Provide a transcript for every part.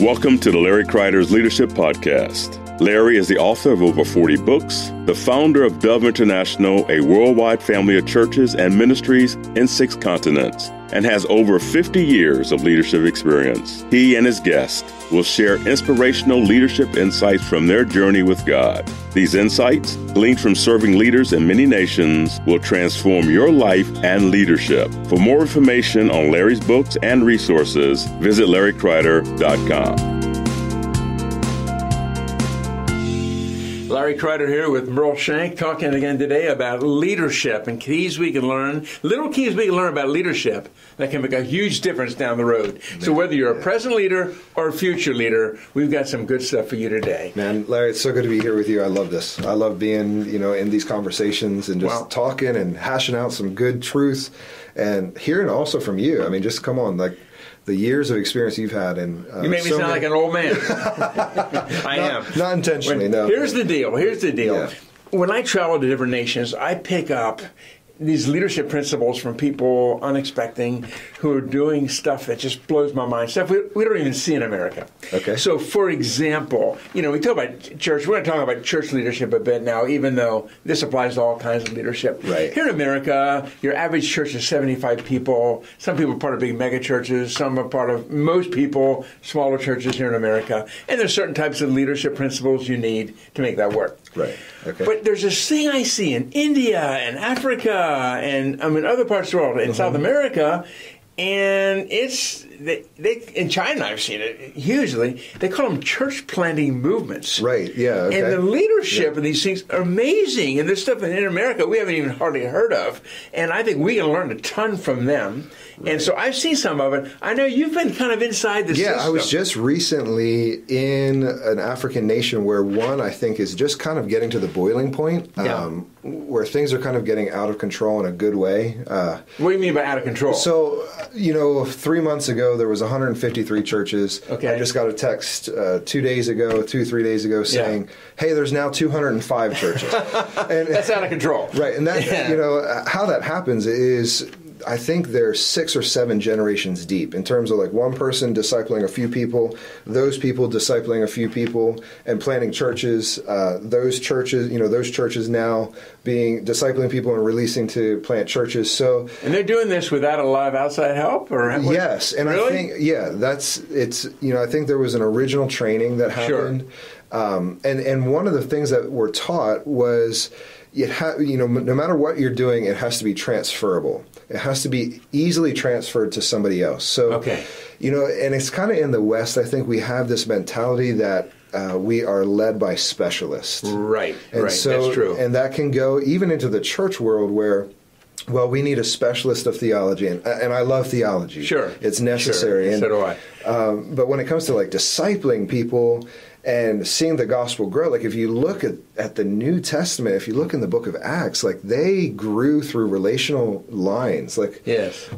Welcome to the Larry Kreider's Leadership Podcast. Larry is the author of over 40 books, the founder of Dove International, a worldwide family of churches and ministries in 6 continents, and has over 50 years of leadership experience. He and his guests will share inspirational leadership insights from their journey with God. These insights, gleaned from serving leaders in many nations, will transform your life and leadership. For more information on Larry's books and resources, visit LarryKreider.com. Larry Kreider here with Merle Shenk, talking again today about leadership and keys we can learn, little keys we can learn about leadership that can make a huge difference down the road. Man, so whether you're a present leader or a future leader, we've got some good stuff for you today. Man, Larry, it's so good to be here with you. I love this. I love being, in these conversations and just talking and hashing out some good truths and hearing also from you. I mean, just come on, like, the years of experience you've had. And you make me sound like an old man. I am. Not intentionally, no. Here's the deal. Yeah. When I travel to different nations, I pick up these leadership principles from people unexpected who are doing stuff that just blows my mind, stuff we don't even see in America. Okay. So, for example, we talk about church. We're going to talk about church leadership a bit now, even though this applies to all kinds of leadership. Right. Here in America, your average church is 75 people. Some people are part of big mega churches. Some are part of, most people, smaller churches here in America. And there's certain types of leadership principles you need to make that work. Right. Okay. But there's this thing I see in India and Africa, and other parts of the world, in South America, and they in China I've seen it hugely. They call them church planting movements. Right. Yeah. Okay. And the leadership of these things are amazing. And there's stuff in America we haven't even hardly heard of. And I think we can learn a ton from them. Right. And so I've seen some of it. I know you've been kind of inside the system. Yeah, I was just recently in an African nation where one, I think, is just kind of getting to the boiling point, where things are kind of getting out of control in a good way. What do you mean by out of control? So, 3 months ago, there was 153 churches. Okay. I just got a text 2 3 days ago saying, hey, there's now 205 churches. And that's out of control. Right. And that, how that happens is, I think they're 6 or 7 generations deep in terms of like one person discipling a few people, those people discipling a few people, and planting churches. Those churches now being discipling people and releasing to plant churches. So, and they're doing this without a lot of outside help, or yes, and really? I think I think there was an original training that happened, and one of the things that we're taught was, no matter what you're doing, it has to be transferable. It has to be easily transferred to somebody else. So, and it's kind of in the West, I think we have this mentality that we are led by specialists. Right, and so, that's true. And that can go even into the church world where, well, we need a specialist of theology, and I love theology. Sure. It's necessary. Sure. And so do I. But when it comes to, like, discipling people and seeing the gospel grow, like if you look at the New Testament, if you look in the book of Acts, like they grew through relational lines. Like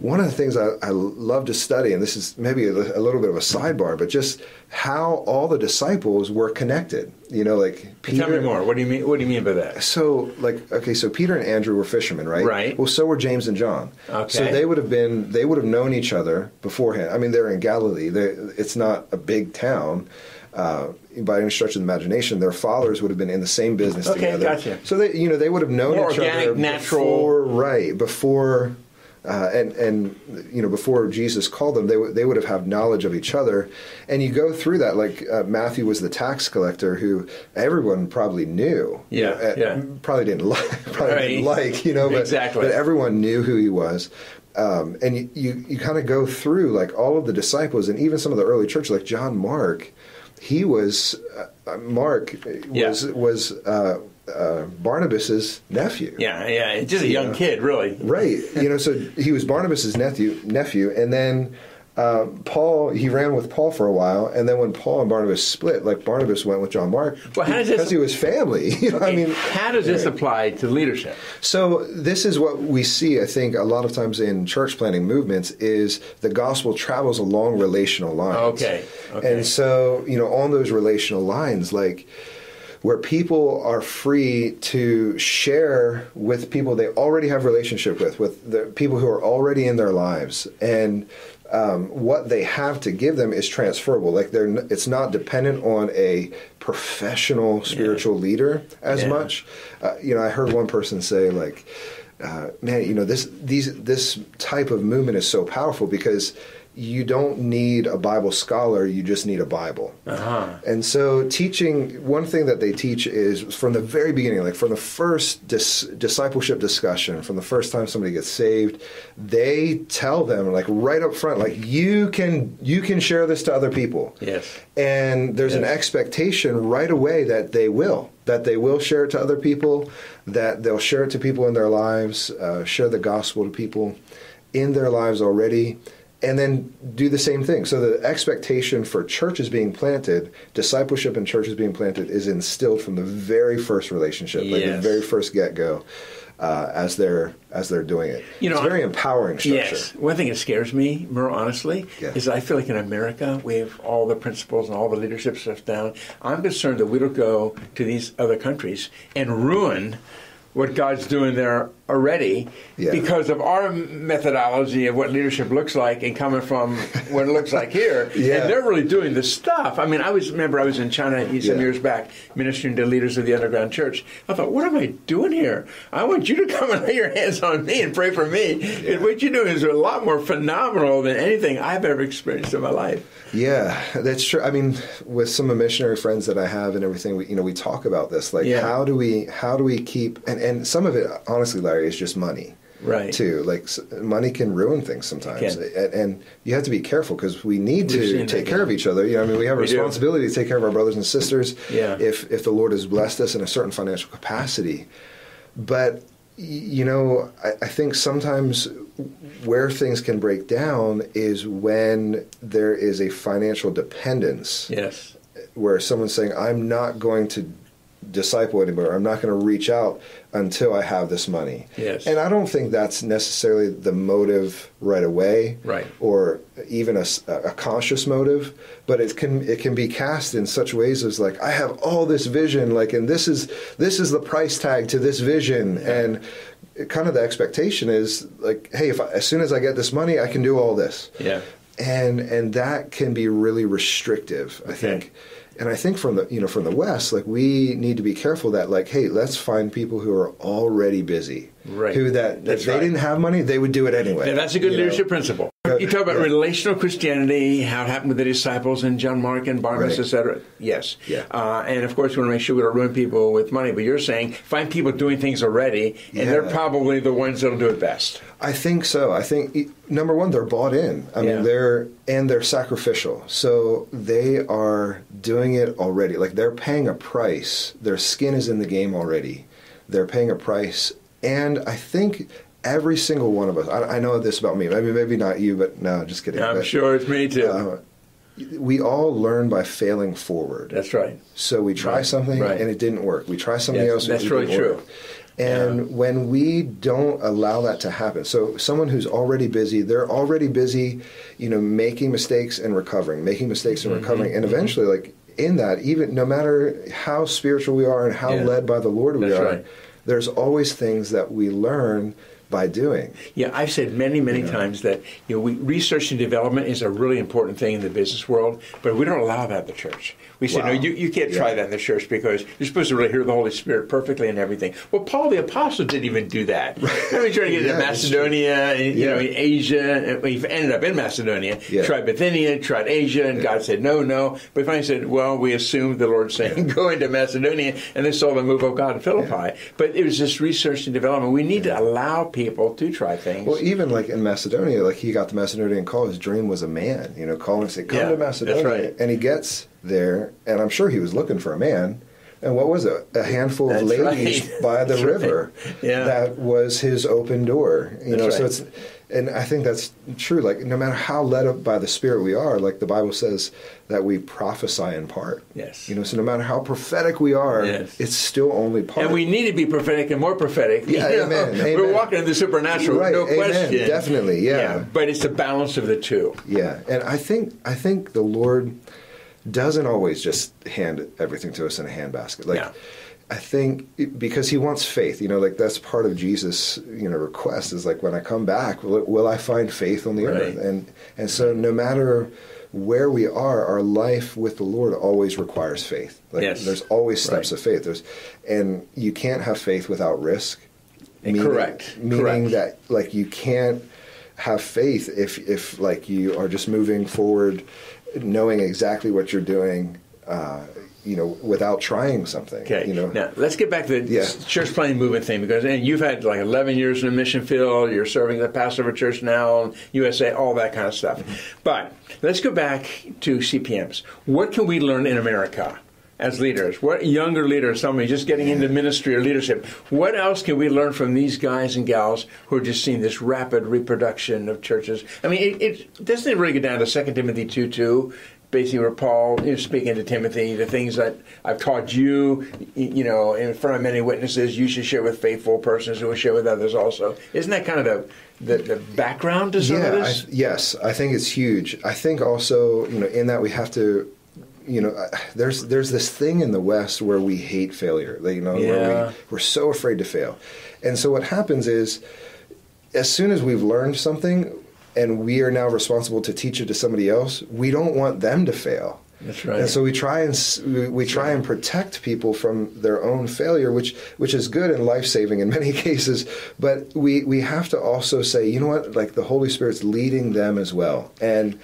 one of the things I love to study, and this is maybe a little bit of a sidebar, but just how all the disciples were connected. Like Peter. Tell me more. What do you mean? What do you mean by that? So, so Peter and Andrew were fishermen, right? Right. Well, so were James and John. Okay. So they would have known each other beforehand. I mean, they're in Galilee. It's not a big town. By any stretch of the imagination, their fathers would have been in the same business together. Okay, gotcha. So they would have known each other before, before Jesus called them, they would have had knowledge of each other. And you go through that, like Matthew was the tax collector who everyone probably knew. Probably didn't like. But everyone knew who he was. And you kind of go through like all of the disciples and even some of the early church, like John Mark. He was Barnabas's nephew. Yeah, just a young kid, really. Right, so he was Barnabas's nephew, and then Paul. He ran with Paul for a while, and then when Paul and Barnabas split, like Barnabas went with John Mark because he was family. How does this apply to leadership? So this is what we see, I think, a lot of times in church planting movements is the gospel travels along relational lines. Okay. And so on those relational lines, like, where people are free to share with people they already have relationship with the people who are already in their lives, and what they have to give them is transferable. Like it's not dependent on a professional spiritual leader as much. You know, I heard one person say, like, man, you know, this type of movement is so powerful because you don't need a Bible scholar, you just need a Bible. Uh-huh. And so teaching, one thing that they teach is from the very beginning, like from the first discipleship discussion, from the first time somebody gets saved, they tell them, like, right up front, like, you can share this to other people. Yes. And there's an expectation right away that they will share it to other people, that they'll share it to people in their lives, share the gospel to people in their lives already. And then do the same thing. So the expectation for churches being planted, discipleship in churches being planted, is instilled from the very first relationship, like the very first get-go, as they're doing it. You know, it's very empowering structure. Yes. One thing that scares me, Merle, honestly, is I feel like in America we have all the principles and all the leadership stuff down. I'm concerned that we'll go to these other countries and ruin what God's doing there already because of our methodology of what leadership looks like and coming from what it looks like here. And they're really doing the stuff. I mean, I remember I was in China some years back ministering to leaders of the underground church. I thought, what am I doing here? I want you to come and lay your hands on me and pray for me. And what you do is a lot more phenomenal than anything I've ever experienced in my life. Yeah, that's true. I mean, with some of the missionary friends that I have and everything, we talk about this. Like, how do we keep, and some of it, honestly, Larry, is just money, right? Too, like, money can ruin things sometimes, and you have to be careful because we need to take care of each other. You know, I mean, we have a responsibility to take care of our brothers and sisters. Yeah. If the Lord has blessed us in a certain financial capacity, but you know, I think sometimes where things can break down is when there is a financial dependence. Yes. Where someone's saying, "I'm not going to disciple anymore. I'm not going to reach out until I have this money." Yes. And I don't think that's necessarily the motive right away, right? Or even a conscious motive, but it can be cast in such ways as, like, I have all this vision, like, and this is the price tag to this vision, and kind of the expectation is like, hey, as soon as I get this money, I can do all this. Yeah. And that can be really restrictive, I think. And I think from the West, like, we need to be careful that, like, hey, let's find people who are already busy, right? Who if they didn't have money, they would do it anyway. Now, that's a good leadership principle. You talk about relational Christianity, how it happened with the disciples and John Mark and Barnabas, etc. Yes. Yeah. And of course, we want to make sure we don't ruin people with money. But you're saying find people doing things already, and they're probably the ones that'll do it best. I think so. I think, number one, they're bought in. I mean, they're sacrificial. So they are doing it already. Like, they're paying a price. Their skin is in the game already. They're paying a price. And I think every single one of us, I know this about me, maybe not you, but no, just kidding. I'm sure it's me too. We all learn by failing forward. That's right. So we try something and it didn't work. We try something else and it didn't work. That's really true. And when we don't allow that to happen, so someone who's already busy, they're already busy, you know, making mistakes and recovering, and eventually, like, in that, even no matter how spiritual we are and how led by the Lord we are, there's always things that we learn by doing. Yeah, I've said many times that, you know, research and development is a really important thing in the business world, but we don't allow that in the church. We say, no, you can't try that in the church because you're supposed to really hear the Holy Spirit perfectly and everything. Well, Paul the Apostle didn't even do that. I mean, trying to get into Macedonia, and, you know, in Asia. He ended up in Macedonia, tried Bithynia, tried Asia, and God said, no. But finally said, well, we assumed the Lord saying, go into Macedonia, and they saw the move of God in Philippi. Yeah. But it was just research and development. We need to allow people to try things. Well, even like in Macedonia, like, he got the Macedonian call. His dream was a man, you know, calling and say, come to Macedonia. That's right. And he gets there, and I'm sure he was looking for a man. And what was it? A handful of ladies by the river. Yeah. That was his open door. You know, so it's, and I think that's true. Like, no matter how led up by the Spirit we are, like, the Bible says that we prophesy in part. Yes. You know, so no matter how prophetic we are, it's still only part. And we need to be prophetic and more prophetic. Yeah, amen, amen. We're walking in the supernatural, no question. Amen, definitely, But it's the balance of the two. Yeah, and I think the Lord doesn't always just hand everything to us in a handbasket. Like, I think because he wants faith, you know, like that's part of Jesus, you know, request is like, when I come back, will I find faith on the earth? And so no matter where we are, our life with the Lord always requires faith. Like there's always steps of faith. And you can't have faith without risk. Meaning that like you can't have faith if like you are just moving forward, knowing exactly what you're doing, you know, without trying something. Okay. You know? Now, let's get back to the church planting movement thing, because and you've had like 11 years in the mission field, you're serving the pastor of a church now, USA, all that kind of stuff. Mm-hmm. But let's go back to CPMs. What can we learn in America as leaders? What younger leaders, somebody just getting into ministry or leadership, what else can we learn from these guys and gals who are just seeing this rapid reproduction of churches? I mean, it doesn't really get down to 2 Timothy 2:2. Basically, where Paul is speaking to Timothy, the things that I've taught you, you know, in front of many witnesses, you should share with faithful persons who will share with others also. Isn't that kind of the background to some of this? Yes, I think it's huge. I think also, you know, in that we have to, you know, there's this thing in the West where we hate failure, you know, where we're so afraid to fail. And so what happens is, as soon as we've learned something, and we are now responsible to teach it to somebody else, we don't want them to fail. That's right. And so we try and protect people from their own failure, which is good and life-saving in many cases, but we have to also say, you know what, like the Holy Spirit's leading them as well. And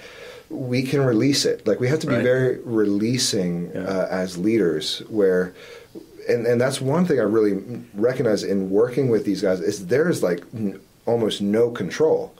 we can release it. Like we have to be very releasing as leaders, where and that's one thing I really recognize in working with these guys is there's like almost no control,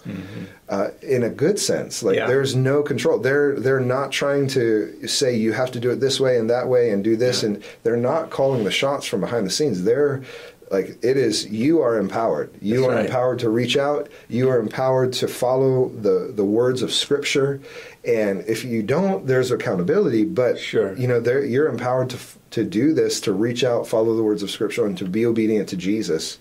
in a good sense. Like there's no control. They're not trying to say you have to do it this way and that way and do this, and they're not calling the shots from behind the scenes. They're like, it is, you are empowered. You are empowered to reach out. You are empowered to follow the words of Scripture. And if you don't, there's accountability, but you know, you're empowered to do this, to reach out, follow the words of Scripture, and to be obedient to Jesus.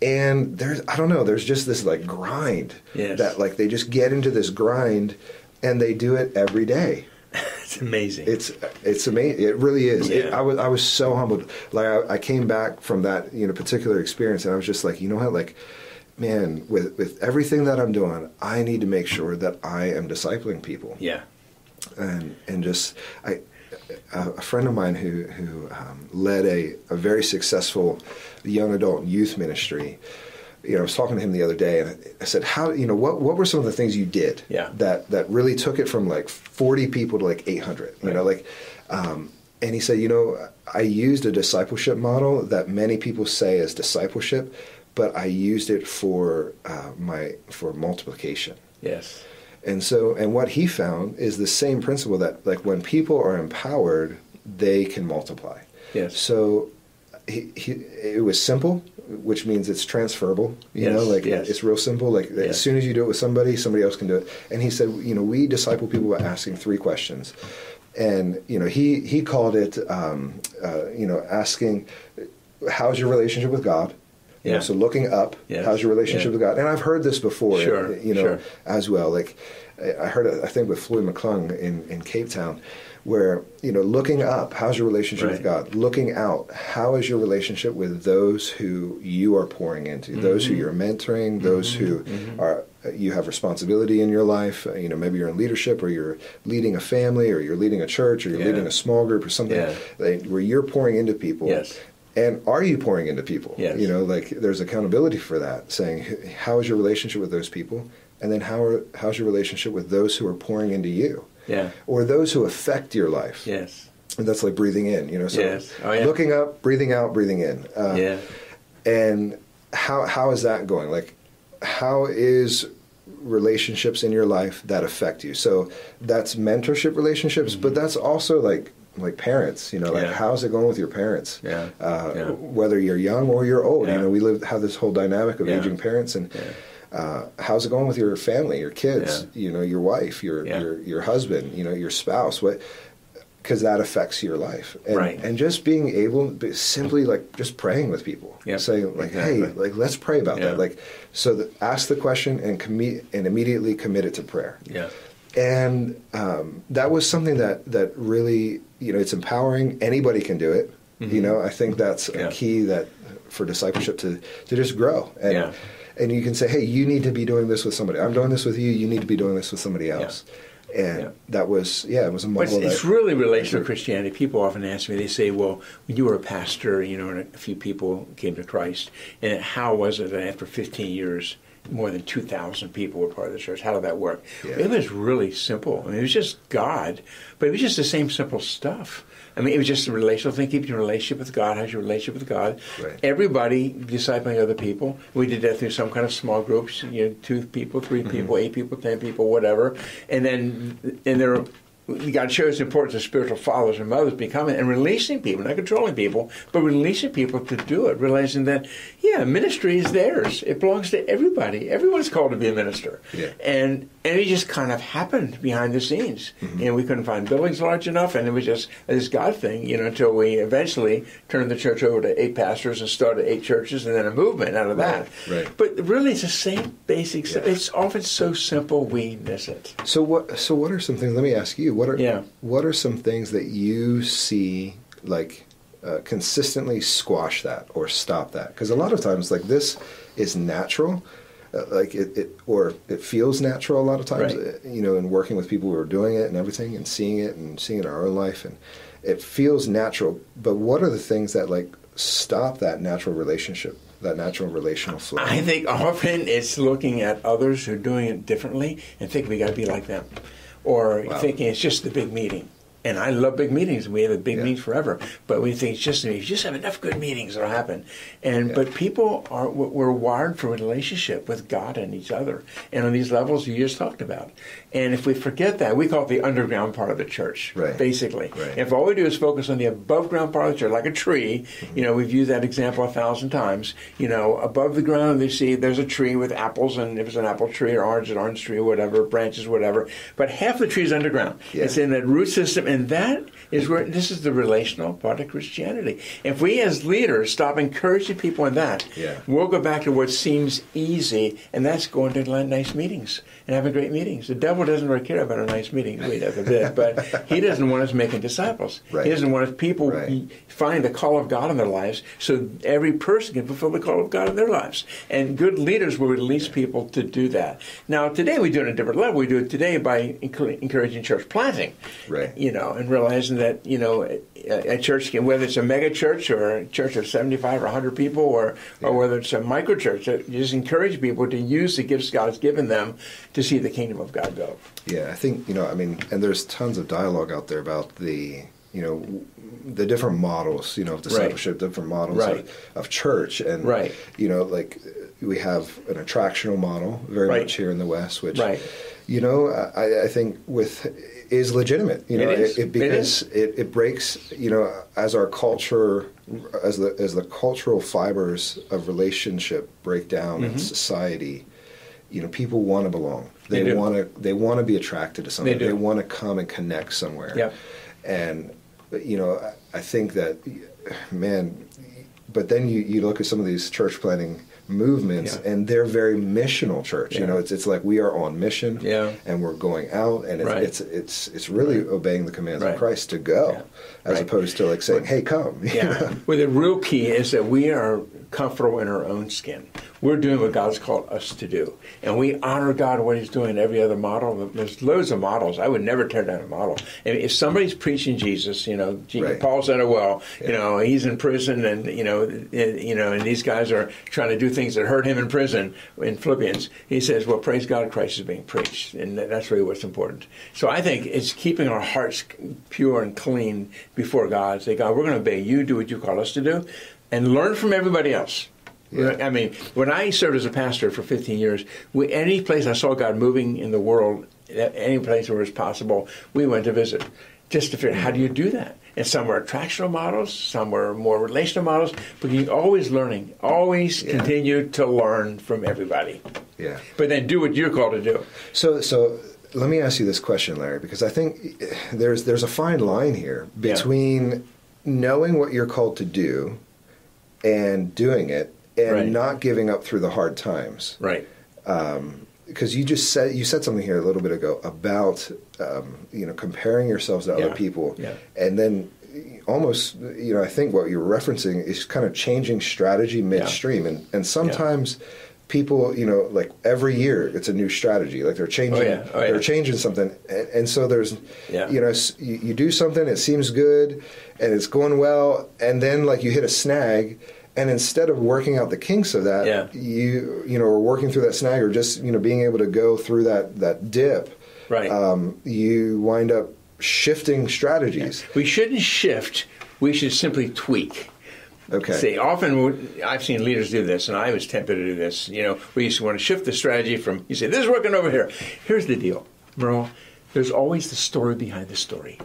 And there's just this like grind that like they just get into this grind, and they do it every day. It's amazing. It's amazing. It really is. Yeah. I was so humbled. Like I came back from that, you know, particular experience, and I was just like, you know what, like, man, with everything that I'm doing, I need to make sure that I am discipling people. Yeah. And just a friend of mine who led a very successful young adult and youth ministry, you know, I was talking to him the other day, and I said, "How, you know, what were some of the things you did that really took it from like 40 people to like 800?" You know, like, and he said, "You know, I used a discipleship model that many people say is discipleship, but I used it for multiplication." Yes. And so, and what he found is the same principle that, like, when people are empowered, they can multiply. Yes. So, it was simple, which means it's transferable. You know, like it's real simple. Like as soon as you do it with somebody, somebody else can do it. And he said, you know, we disciple people by asking three questions, and you know, he called it, you know, asking, how's your relationship with God? Yeah. You know, so looking up, how's your relationship with God? And I've heard this before, you know, as well. Like I heard it, I think, with Floyd McClung in Cape Town, where, you know, looking up, how's your relationship with God? Looking out, how is your relationship with those who you are pouring into, those who you're mentoring, those who are, you have responsibility in your life, you know, maybe you're in leadership, or you're leading a family, or you're leading a church, or you're leading a small group or something, like, where you're pouring into people. Yes. And are you pouring into people? Yes. You know, like there's accountability for that, saying, how is your relationship with those people? And then how's your relationship with those who are pouring into you? Yeah. Or those who affect your life. Yes. And that's like breathing in, you know, so looking up, breathing out, breathing in. And how is that going? Like, how is relationships in your life that affect you? So that's mentorship relationships, but that's also like parents, you know, like how's it going with your parents? Yeah. Whether you're young or you're old, you know, we have this whole dynamic of aging parents, and how's it going with your family, your kids, you know, your wife, your husband, you know, your spouse, because that affects your life. And, and just being able to simply like just praying with people, saying like, hey, like, let's pray about that. Like, so ask the question and immediately commit it to prayer. Yeah. And that was something that really, you know, it's empowering. Anybody can do it. Mm-hmm. You know, I think that's a key that for discipleship to just grow. And, and you can say, hey, you need to be doing this with somebody. I'm doing this with you. You need to be doing this with somebody else. And that was, it was a model. But it's really relational Christianity. People often ask me, they say, well, when you were a pastor, you know, and a few people came to Christ, and how was it that after 15 years, more than 2,000 people were part of the church? How did that work? Yeah. It was really simple. I mean, it was just God, but it was just the same simple stuff. I mean, it was just a relational thing. Keep your relationship with God. How's your relationship with God? Right. Everybody discipling other people. We did that through some kind of small groups, you know, 2 people, 3 people, 8 people, 10 people, whatever. And then, and there, God shows the importance of spiritual fathers and mothers becoming and releasing people, not controlling people, but releasing people to do it, realizing that, ministry is theirs. It belongs to everybody. Everyone's called to be a minister. Yeah. And it just kind of happened behind the scenes. Mm-hmm. And we couldn't find buildings large enough, and it was just this God thing, you know, until we eventually turned the church over to 8 pastors and started 8 churches and then a movement out of that. Right. But really it's the same basic stuff. It's often so simple we miss it. So what are some things, let me ask you, What are some things that you see, like, consistently squash that or stop that? Because a lot of times, like, this is natural, it feels natural a lot of times, you know, in working with people who are doing it and everything and seeing it in our own life. And it feels natural. But what are the things that, like, stop that natural relationship? That natural relational flow. I think often it's looking at others who are doing it differently and think we got to be like them. Or thinking it's just the big meeting. And I love big meetings. We have a big meeting forever. But we think it's just, if you just have enough good meetings, it'll happen. And But people are, we're wired for a relationship with God and each other. And on these levels you just talked about. And if we forget that, we call it the underground part of the church, basically. Right. If all we do is focus on the above ground part of the church, like a tree, you know, we've used that example 1,000 times, you know, above the ground they see there's a tree with apples, and if it's an apple tree or orange tree or whatever, branches, whatever. But half the tree is underground. Yeah. It's in that root system, and that is where, this is the relational part of Christianity. If we as leaders stop encouraging people in that, we'll go back to what seems easy, and that's going to nice meetings and having great meetings. The devil doesn't really care about a nice meeting. We never did, but he doesn't want us making disciples. Right. He doesn't want us people find the call of God in their lives, so every person can fulfill the call of God in their lives. And good leaders will release people to do that. Now, today we do it at a different level. We do it today by encouraging church planting, you know, and realizing that, you know, a church, whether it's a mega church or a church of 75 or 100 people or whether it's a micro church, just encourage people to use the gifts God has given them to see the kingdom of God go. Yeah, I think, you know, I mean, and there's tons of dialogue out there about the, you know, the different models, you know, of discipleship, different models of church. And, you know, like we have an attractional model very much here in the West, which, you know, I think is legitimate. You know, it breaks, you know, as our culture, as the cultural fibers of relationship break down in society, you know, people want to belong. They want to be attracted to something. They want to come and connect somewhere. Yep. And, you know, I think that, man, but then you look at some of these church planting movements, and they're very missional church. You know, it's like we are on mission, and we're going out, and it's really obeying the commands of Christ to go, as opposed to like saying, hey, come. Well, the real key is that we are comfortable in our own skin. We're doing what God's called us to do. And we honor God in what he's doing in every other model. There's loads of models. I would never tear down a model. And if somebody's preaching Jesus, you know, Paul's in a well, you know, he's in prison, and, you know, and these guys are trying to do things that hurt him in prison. In Philippians, he says, well, praise God, Christ is being preached. And that's really what's important. So I think it's keeping our hearts pure and clean before God. Say, God, we're going to obey you, do what you call us to do, and learn from everybody else. Yeah. I mean, when I served as a pastor for 15 years, any place I saw God moving in the world, any place where it was possible, we went to visit just to figure out how do you do that. And some were attractional models, some were more relational models, but you're always learning. Always continue to learn from everybody. Yeah. But then do what you're called to do. So let me ask you this question, Larry, because I think there's a fine line here between knowing what you're called to do and doing it, and not giving up through the hard times. Right. Because you said something here a little bit ago about, you know, comparing yourselves to other people. Yeah. And then almost, you know, I think what you're referencing is kind of changing strategy midstream. Yeah. And sometimes people, you know, like every year it's a new strategy. Like they're changing, they're changing something. And so there's, you know, you do something, it seems good and it's going well. And then like you hit a snag. And instead of working out the kinks of that, you know, or working through that snag, or just, you know, being able to go through that dip, you wind up shifting strategies. Yeah. We shouldn't shift. We should simply tweak. Okay. See, often I've seen leaders do this, and I was tempted to do this. You know, we used to want to shift the strategy from, you say, this is working over here. Here's the deal, Merle. There's always the story behind the story.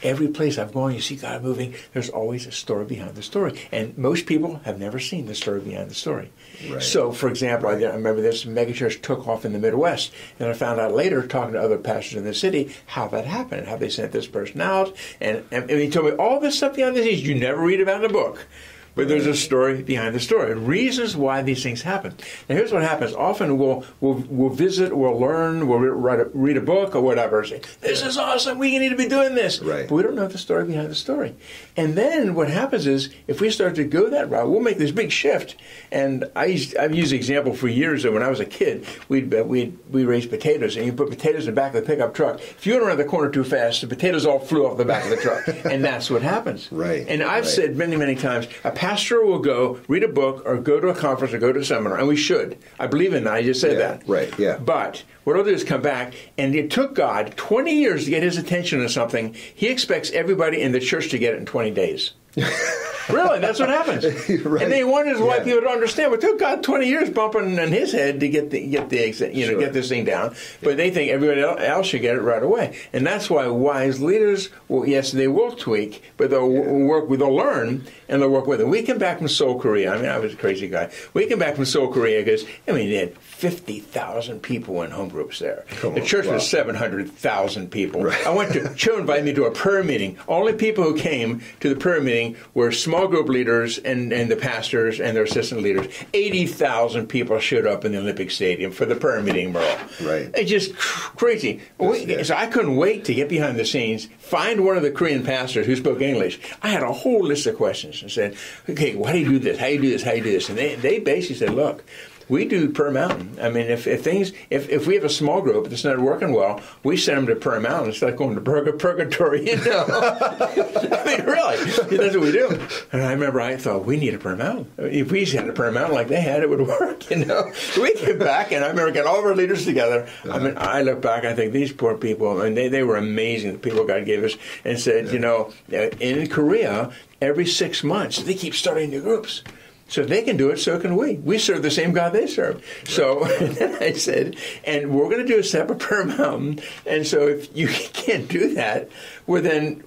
Every place I've gone, you see God moving. There's always a story behind the story. And most people have never seen the story behind the story. Right. So, for example, I remember this megachurch took off in the Midwest. And I found out later, talking to other pastors in the city, how that happened, how they sent this person out. And he told me all this stuff behind the scenes you never read about in the book. But there's a story behind the story, and reasons why these things happen. Now, here's what happens. Often we'll visit, we'll learn, we'll read a book or whatever. Say, this is awesome. We need to be doing this. Right. But we don't know the story behind the story. And then what happens is, if we start to go that route, we'll make this big shift. And I've used the example for years that when I was a kid, we raised potatoes, and you put potatoes in the back of the pickup truck. If you went around the corner too fast, the potatoes all flew off the back of the truck. And that's what happens. Right. And I've said many, many times, pastor will go read a book or go to a conference or go to a seminar, and we should. I believe in that. I just said that. Right, yeah. But what I'll do is come back, and it took God 20 years to get his attention on something. He expects everybody in the church to get it in 20 days. Really, that's what happens. Right. And they wonders why people don't understand. It took God 20 years bumping in his head to get this thing down. But they think everybody else should get it right away. And that's why wise leaders, they will tweak, but they'll work with, they'll learn, and they'll work with it. We came back from Seoul, Korea. I mean, I was a crazy guy. We came back from Seoul, Korea because, I mean, they had 50,000 people in home groups there. The church was 700,000 people. Right. I went to, Cho invited me to a prayer meeting. Only people who came to the prayer meeting were small group leaders and the pastors and their assistant leaders. 80,000 people showed up in the Olympic Stadium for the prayer meeting, Merle. Right. It's just crazy. So I couldn't wait to get behind the scenes, find one of the Korean pastors who spoke English. I had a whole list of questions and said, okay, why do you do this? How do you do this? How do you do this? And they basically said, look, we do Prayer Mountain. I mean, if we have a small group that's not working well, we send them to Prayer Mountain. It's like going to purgatory, you know. I mean, really, that's what we do. And I remember I thought, we need a Prayer Mountain. I mean, if we had a Prayer Mountain like they had, it would work, you know. So we came back, and I remember getting all of our leaders together. I mean, I look back, I think these poor people, and they were amazing, the people God gave us, and said, you know, in Korea, every 6 months, they keep starting new groups. So if they can do it, so can we. We serve the same God they serve. Right. So I said, and we're going to do a separate Prayer Mountain. And so if you can't do that, well, then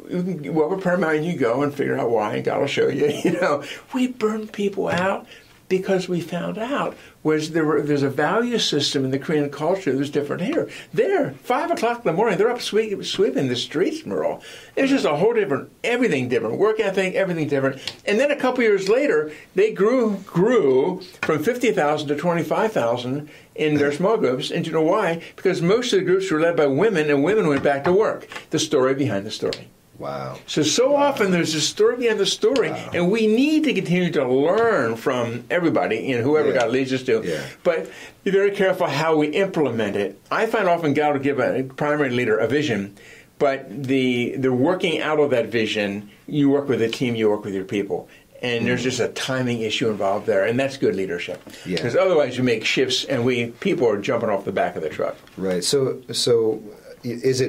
a Prayer Mountain you go and figure out why, and God will show you. You know, we burn people out because we found out there's a value system in the Korean culture that's different here. There, 5 o'clock in the morning, they're up sweeping the streets, Merle. It's just a whole everything different, work ethic, everything different. And then a couple years later, they grew from 50,000 to 25,000 in their small groups. And do you know why? Because most of the groups were led by women, and women went back to work. The story behind the story. Wow. So often there's a story behind the story, and we need to continue to learn from everybody, and whoever God leads us to. Yeah. But be very careful how we implement it. I find often God will give a primary leader a vision, but the working out of that vision, you work with a team, you work with your people. And there's just a timing issue involved there, and that's good leadership. Because otherwise you make shifts, and people are jumping off the back of the truck. Right. So Is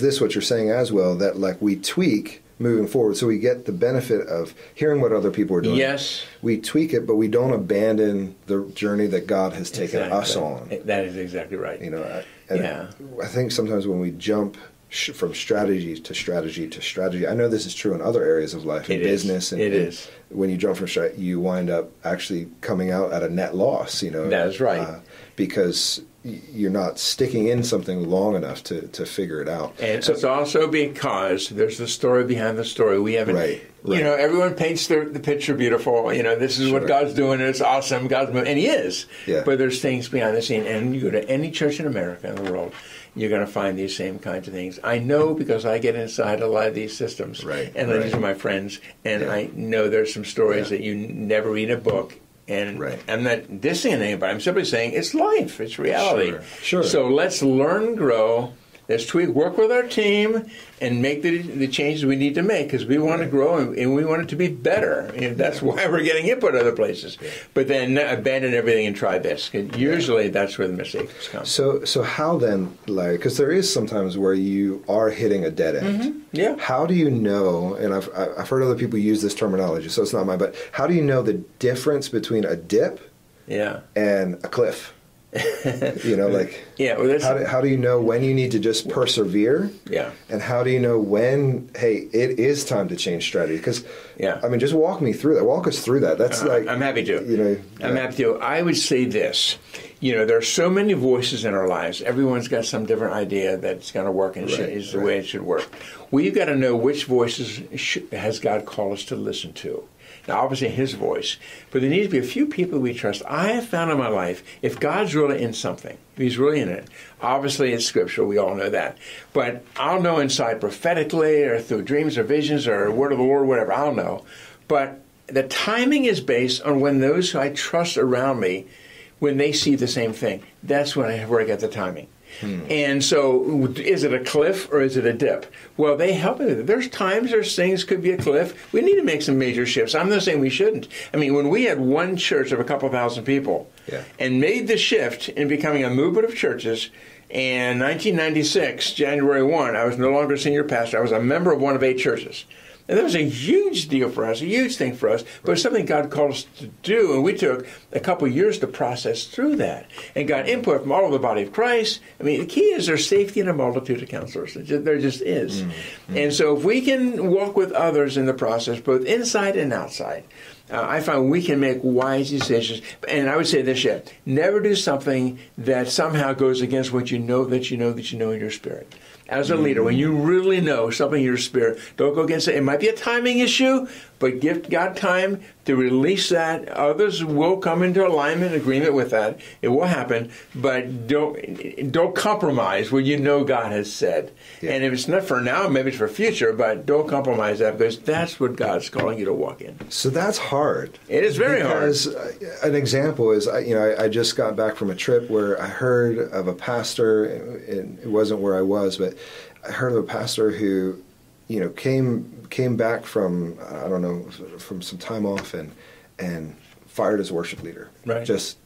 this what you're saying as well, that like we tweak moving forward, so we get the benefit of hearing what other people are doing? Yes. We tweak it, but we don't abandon the journey that God has taken us on. That is exactly right. You know, I think sometimes when we jump from strategy to strategy to strategy, I know this is true in other areas of life, in business. And when you jump from strategy, you wind up actually coming out at a net loss. You know, that's right. Because you're not sticking in something long enough to figure it out. And so, it's also because there's the story behind the story. We haven't, you know, everyone paints the picture beautiful. You know, this is what God's doing, and it's awesome. God's moving, and He is. Yeah. But there's things behind the scene. And you go to any church in America, in the world, you're going to find these same kinds of things. I know because I get inside a lot of these systems. Right. And these are my friends. And I know there's some stories that you never read a book. And I'm not dissing anybody. I'm simply saying it's life. It's reality. Sure. So let's learn, grow. Let's tweak, work with our team, and make the changes we need to make because we want to grow and we want it to be better. And that's why we're getting input other places. But then abandon everything and try this. Usually that's where the mistakes come. So how then, Larry, because there is sometimes where you are hitting a dead end. Mm-hmm. Yeah. How do you know, and I've heard other people use this terminology, so it's not mine, but how do you know the difference between a dip and a cliff? You know, like, well, how do you know when you need to just persevere? Yeah. And how do you know when, hey, it is time to change strategy? Because, I mean, just walk me through that. Walk us through that. That's like, I'm happy to. You know, I'm happy to. I would say this. You know, there are so many voices in our lives. Everyone's got some different idea that's going to work and is the way it should work. We've got to know which voices has God called us to listen to. Now, obviously, His voice. But there needs to be a few people we trust. I have found in my life, if God's really in something, if He's really in it, obviously it's Scripture. We all know that. But I'll know inside prophetically or through dreams or visions or word of the Lord, whatever. I'll know. But the timing is based on when those who I trust around me, when they see the same thing. That's when I work at the timing. And so, is it a cliff or is it a dip? Well, they help me. There's times there's things could be a cliff. We need to make some major shifts. I'm not saying we shouldn't. I mean, when we had one church of a couple thousand people and made the shift in becoming a movement of churches, in 1996, January 1, I was no longer a senior pastor. I was a member of one of 8 churches. And that was a huge deal for us, a huge thing for us, but it's something God called us to do, and we took a couple years to process through that and got input from all over the body of Christ. I mean, the key is there's safety in a multitude of counselors. There just is. Mm-hmm. And so if we can walk with others in the process, both inside and outside, I find we can make wise decisions. And I would say this, never do something that somehow goes against what you know that you know in your spirit. As a leader, when you really know something in your spirit, don't go against it. It might be a timing issue, but give God time to release that. Others will come into alignment, agreement with that. It will happen, but don't compromise what you know God has said. Yeah. And if it's not for now, maybe it's for future, but don't compromise that because that's what God's calling you to walk in. So that's hard. It is very hard. Because an example is, you know, I just got back from a trip where I heard of a pastor, and it wasn't where I was, but I heard of a pastor who, you know, came back from, I don't know, from some time off and fired his worship leader. Right. Just,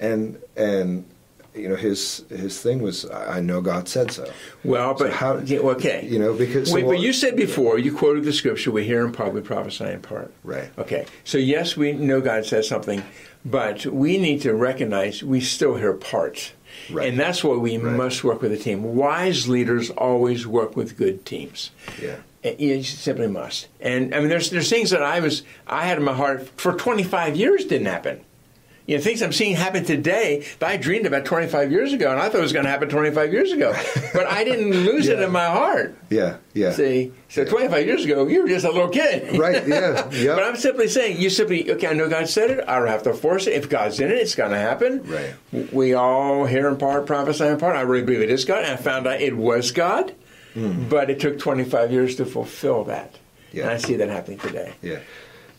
and you know, his thing was, I know God said so. Well, but, so how, okay. You know, because... Wait, so, but you said before, you quoted the scripture, we hear in part, we prophesy in part. Right. Okay. So yes, we know God says something, but we need to recognize we still hear parts. Right. And that's why we must work with a team. Wise leaders always work with good teams. Yeah. You simply must. And I mean, there's things that I had in my heart for 25 years didn't happen. You know, things I'm seeing happen today that I dreamed about 25 years ago, and I thought it was going to happen 25 years ago. But I didn't lose it in my heart. Yeah, yeah. See, so 25 years ago, you were just a little kid. Right, yeah, yeah. But I'm simply saying, you simply, okay, I know God said it. I don't have to force it. If God's in it, it's going to happen. Right. We all hear in part, prophesy in part. I really believe it is God, and I found out it was God. But it took 25 years to fulfill that. Yeah. And I see that happening today. Yeah.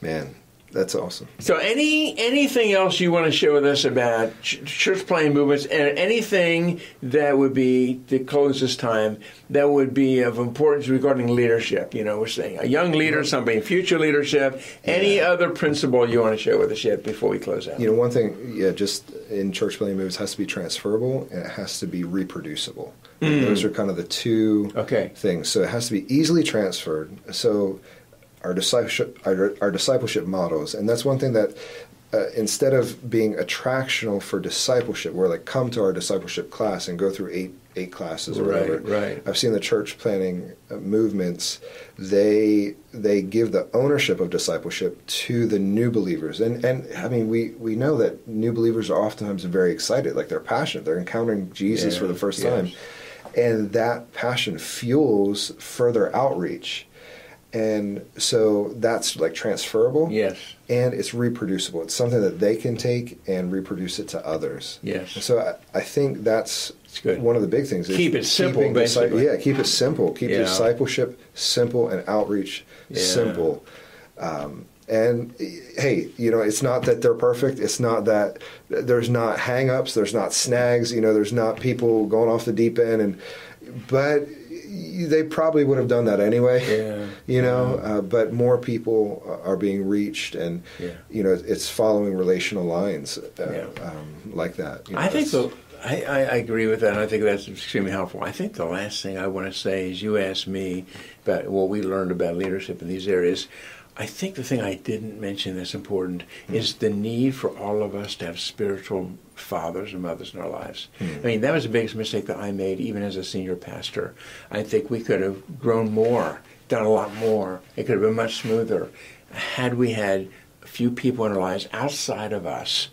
Man, that's awesome. So anything else you want to share with us about church planting movements and anything that would be, to close this time, that would be of importance regarding leadership? You know, we're saying a young leader, somebody in future leadership, any other principle you want to share with us yet before we close out? You know, one thing, just in church planting movements, it has to be transferable and it has to be reproducible. Those are kind of the two things. So it has to be easily transferred. So our discipleship models, and that's one thing that instead of being attractional for discipleship, where like come to our discipleship class and go through eight 8 classes or whatever. Right. I've seen the church planning movements. They give the ownership of discipleship to the new believers. And I mean, we know that new believers are oftentimes very excited, like they're passionate. They're encountering Jesus for the first time. And that passion fuels further outreach. And so that's like transferable. Yes. And it's reproducible. It's something that they can take and reproduce it to others. Yes. And so I think that's good. One of the big things is keep it simple, basically. Yeah, keep it simple. Keep discipleship simple and outreach simple. And hey, you know, it's not that they're perfect. It's not that there's not hang-ups. There's not snags. You know, there's not people going off the deep end. But they probably would have done that anyway, you know, but more people are being reached, and, you know, it's following relational lines like that. You know, I think I agree with that, and I think that's extremely helpful. I think the last thing I want to say is you asked me about what we learned about leadership in these areas. I think the thing I didn't mention that's important is the need for all of us to have spiritual fathers and mothers in our lives. I mean, that was the biggest mistake that I made, even as a senior pastor. I think we could have grown more, done a lot more. It could have been much smoother had we had a few people in our lives outside of us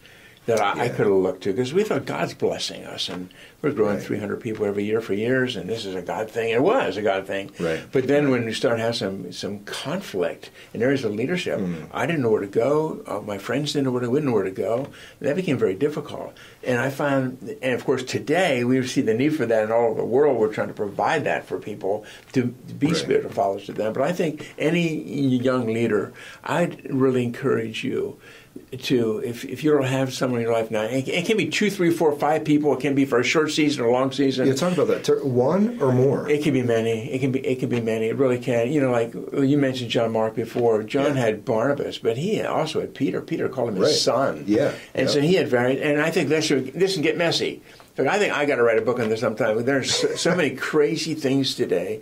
that I could have looked to, because we thought God's blessing us, and we're growing 300 people every year for years, and this is a God thing. It was a God thing. Right. But then when you start having some conflict in areas of leadership, I didn't know where to go. My friends didn't know where to go. That became very difficult. And I found, and of course today, we see the need for that in all over the world. We're trying to provide that for people to be spiritual followers to them. But I think any young leader, I'd really encourage you to, if you don't have someone in your life now, it can be 2, 3, 4, 5 people. It can be for a short season or long season. You're talking about that. One or more. It can be many. It can be many. It really can. You know, like you mentioned John Mark before. John had Barnabas, but he also had Peter. Peter called him his son. And so he had varied. And I think this can get messy. Look, I think I got to write a book on this sometime. There's so many crazy things today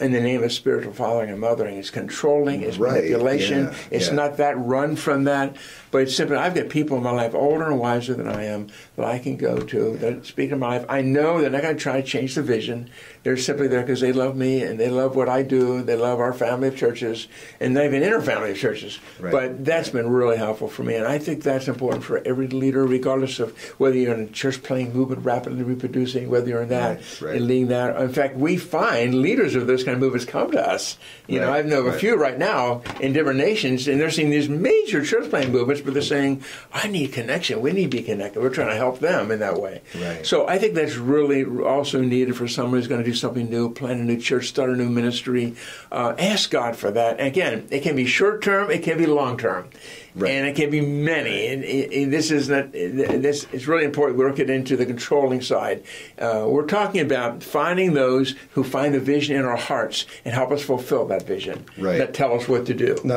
in the name of spiritual fathering and mothering. It's controlling, it's manipulation, it's not that, run from that. But it's simply, I've got people in my life older and wiser than I am that I can go to, that speak in my life. I know they're not going to try to change the vision. They're simply there because they love me and they love what I do. They love our family of churches and not even inner family of churches. Right. But that's been really helpful for me. And I think that's important for every leader, regardless of whether you're in a church playing movement, rapidly reproducing, whether you're in that and leading that. In fact, we find leaders of those kind of movements come to us. You know, I know a few right now in different nations, and they're seeing these major church playing movements, but they're saying, I need connection. We need to be connected. We're trying to help them in that way. Right. So I think that's really also needed for someone who's going to do something new, plant a new church, start a new ministry. Ask God for that. And again, it can be short-term. It can be long-term. Right. And it can be many. And this is not. This it's really important. We're getting into the controlling side. We're talking about finding those who find the vision in our hearts and help us fulfill that vision. Right. That tell us what to do. And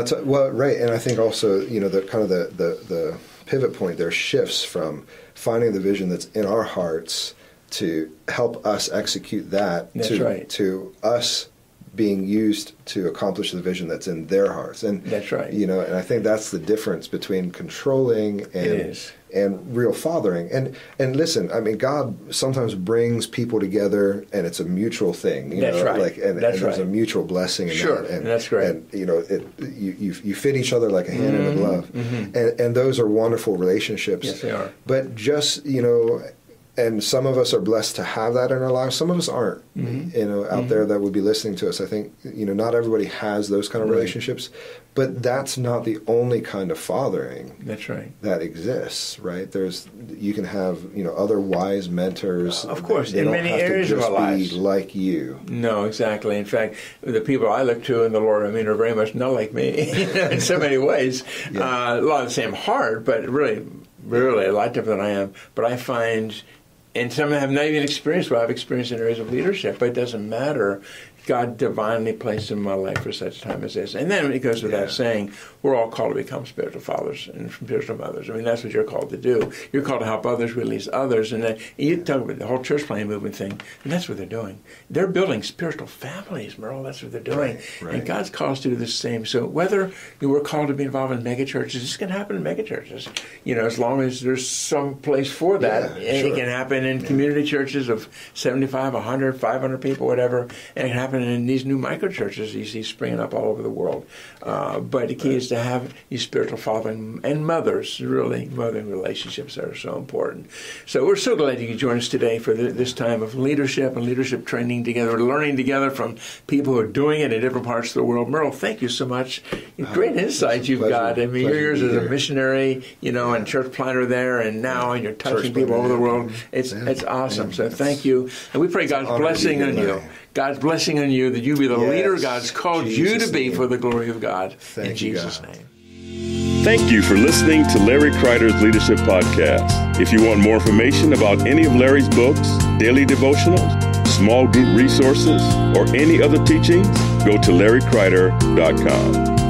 I think also, you know, the kind of the pivot point there shifts from finding the vision that's in our hearts to help us execute that. That's right. To us being used to accomplish the vision that's in their hearts. And that's right. You know, and I think that's the difference between controlling and real fathering. And listen, I mean, God sometimes brings people together and it's a mutual thing. You know, right. Like, and there's a mutual blessing in that. And that's right. And you know, you fit each other like a hand in a glove. And those are wonderful relationships. Yes, they are. But just, you know, and some of us are blessed to have that in our lives. Some of us aren't, you know, out there that would be listening to us. I think, you know, not everybody has those kind of relationships, but that's not the only kind of fathering that exists, right? You can have, you know, other wise mentors. Of course, in many areas of our lives. Like you. No, exactly. In fact, the people I look to in the Lord, I mean, are very much not like me in so many ways. A lot of the same heart, but really a lot different than I am. But I find... And some have not even experienced what I've experienced in areas of leadership, but it doesn't matter. God divinely placed in my life for such a time as this. And then it goes without saying, we're all called to become spiritual fathers and spiritual mothers. I mean, that's what you're called to do. You're called to help others release others. And then, you talk about the whole church planting movement thing, and that's what they're doing. They're building spiritual families, Merle. That's what they're doing. Right. And God's called us to do the same. So whether you were called to be involved in megachurches, this can happen in megachurches. You know, as long as there's some place for that. Yeah, sure. It can happen in community churches of 75, 100, 500 people, whatever. And it can happen in these new microchurches you see springing up all over the world. But the key is to have these spiritual father and mothers, really, mothering relationships that are so important. So we're so glad you could join us today for this time of leadership and leadership training together, learning together from people who are doing it in different parts of the world. Merle, thank you so much. Great insights you've got. I mean, yours as a missionary, you know, and church planter there, and now and you're touching people over the world. It's awesome. So thank you. And we pray God's blessing on you. God's blessing on you, that you be the leader God's called you to be for the glory of God. In Jesus' name. Thank you for listening to Larry Kreider's Leadership Podcast. If you want more information about any of Larry's books, daily devotionals, small group resources, or any other teachings, go to LarryKreider.com.